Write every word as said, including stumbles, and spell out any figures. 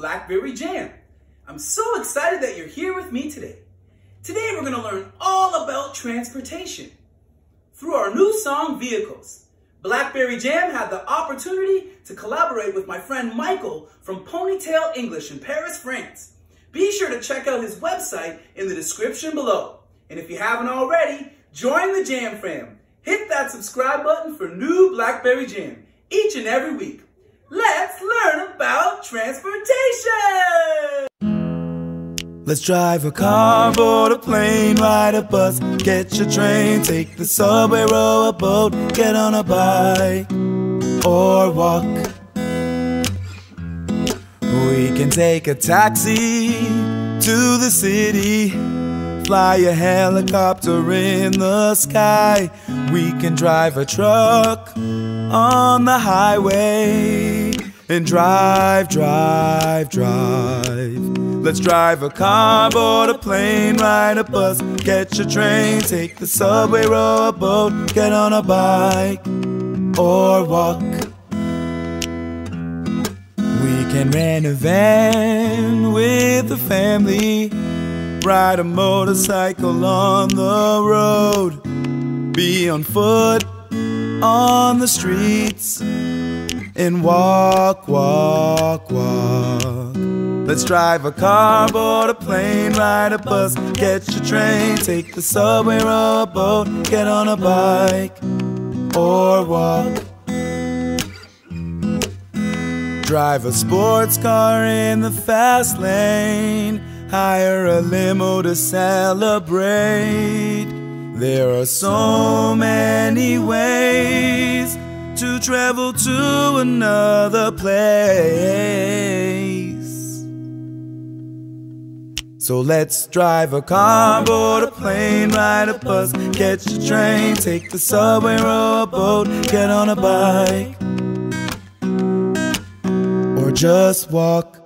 BlackBerry Jam. I'm so excited that you're here with me today. Today we're going to learn all about transportation. Through our new song, Vehicles, BlackBerry Jam had the opportunity to collaborate with my friend Michael from Ponytail English in Paris, France. Be sure to check out his website in the description below. And if you haven't already, join the Jam fam. Hit that subscribe button for new BlackBerry Jam each and every week. Let's learn about transportation! Let's drive a car, board a plane, ride a bus, catch a train, take the subway, row a boat, get on a bike, or walk. We can take a taxi to the city, fly a helicopter in the sky. We can drive a truck on the highway and drive, drive, drive. Let's drive a car, board a plane, ride a bus, catch a train, take the subway, row a boat, get on a bike, or walk. We can rent a van with the family, ride a motorcycle on the road, be on foot on the streets, and walk, walk, walk. Let's drive a car, board a plane, ride a bus, catch a train, take the subway, row a boat, get on a bike, or walk. Drive a sports car in the fast lane, hire a limo to celebrate. There are so many ways to travel to another place. So let's drive a car, board a plane, ride a bus, catch a train, take the subway, row a boat, get on a bike, or just walk.